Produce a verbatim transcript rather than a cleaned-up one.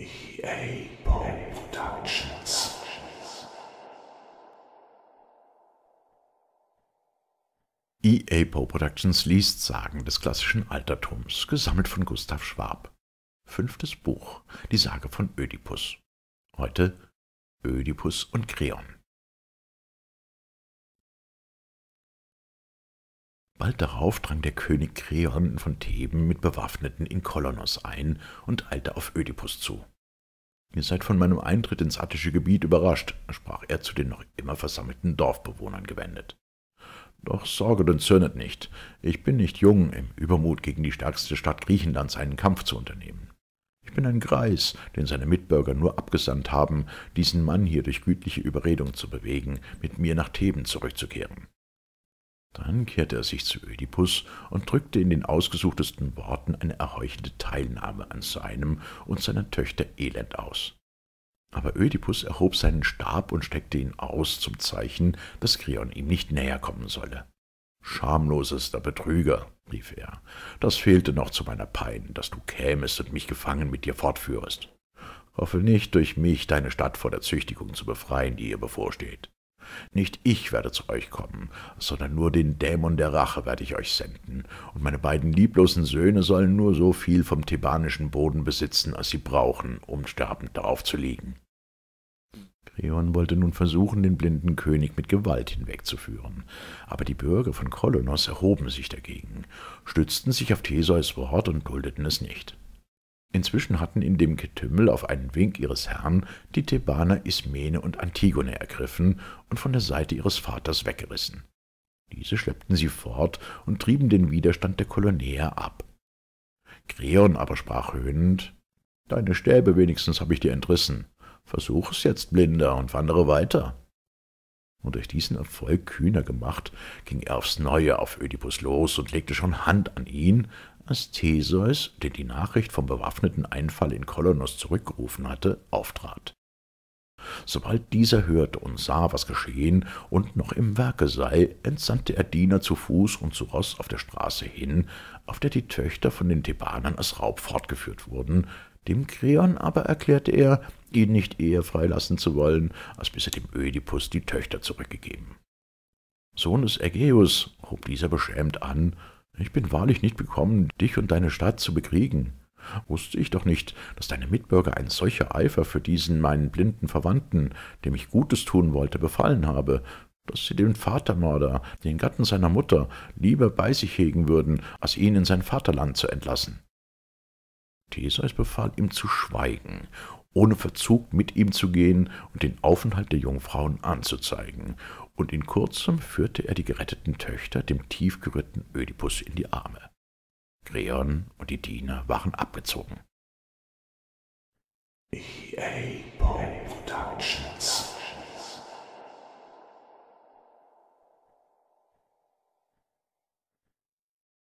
E A Poe Productions. E A Poe Productions liest Sagen des klassischen Altertums, gesammelt von Gustav Schwab. Fünftes Buch, die Sage von Ödipus. Heute Ödipus und Kreon. Bald darauf drang der König Kreon von Theben mit Bewaffneten in Kolonos ein und eilte auf Ödipus zu. »Ihr seid von meinem Eintritt ins attische Gebiet überrascht«, sprach er zu den noch immer versammelten Dorfbewohnern gewendet. »Doch sorget und zürnet nicht, ich bin nicht jung, im Übermut gegen die stärkste Stadt Griechenlands einen Kampf zu unternehmen. Ich bin ein Greis, den seine Mitbürger nur abgesandt haben, diesen Mann hier durch gütliche Überredung zu bewegen, mit mir nach Theben zurückzukehren.« Dann kehrte er sich zu Ödipus und drückte in den ausgesuchtesten Worten eine erheuchende Teilnahme an seinem und seiner Töchter Elend aus. Aber Ödipus erhob seinen Stab und steckte ihn aus zum Zeichen, dass Kreon ihm nicht näher kommen solle. »Schamlosester Betrüger«, rief er, »das fehlte noch zu meiner Pein, dass du kämest und mich gefangen mit dir fortführest. Hoffe nicht, durch mich deine Stadt vor der Züchtigung zu befreien, die ihr bevorsteht. Nicht ich werde zu euch kommen, sondern nur den Dämon der Rache werde ich euch senden, und meine beiden lieblosen Söhne sollen nur so viel vom thebanischen Boden besitzen, als sie brauchen, um sterbend darauf zu liegen.« Kreon wollte nun versuchen, den blinden König mit Gewalt hinwegzuführen, aber die Bürger von Kolonos erhoben sich dagegen, stützten sich auf Theseus Wort und duldeten es nicht. Inzwischen hatten in dem Getümmel auf einen Wink ihres Herrn die Thebaner Ismene und Antigone ergriffen und von der Seite ihres Vaters weggerissen. Diese schleppten sie fort und trieben den Widerstand der Kolonäer ab. Kreon aber sprach höhnend: »Deine Stäbe wenigstens habe ich dir entrissen. Versuch es jetzt, Blinder, und wandere weiter.« Und durch diesen Erfolg kühner gemacht, ging er aufs Neue auf Ödipus los und legte schon Hand an ihn, als Theseus, der die Nachricht vom bewaffneten Einfall in Kolonos zurückgerufen hatte, auftrat. Sobald dieser hörte und sah, was geschehen und noch im Werke sei, entsandte er Diener zu Fuß und zu Ross auf der Straße hin, auf der die Töchter von den Thebanern als Raub fortgeführt wurden. Dem Kreon aber erklärte er, ihn nicht eher freilassen zu wollen, als bis er dem Ödipus die Töchter zurückgegeben. »Sohn des Aegeus«, hob dieser beschämt an, »ich bin wahrlich nicht gekommen, dich und deine Stadt zu bekriegen. Wusste ich doch nicht, dass deine Mitbürger ein solcher Eifer für diesen meinen blinden Verwandten, dem ich Gutes tun wollte, befallen habe, dass sie den Vatermörder, den Gatten seiner Mutter, lieber bei sich hegen würden, als ihn in sein Vaterland zu entlassen.« Theseus befahl ihm zu schweigen, ohne Verzug mit ihm zu gehen und den Aufenthalt der Jungfrauen anzuzeigen, und in kurzem führte er die geretteten Töchter dem tiefgerührten Ödipus in die Arme. Kreon und die Diener waren abgezogen. E A Poe Productions.